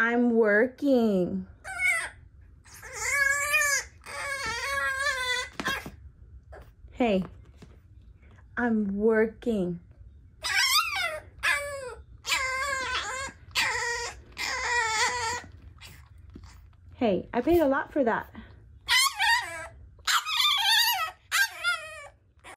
I'm working. Hey, I'm working. Hey, I paid a lot for that.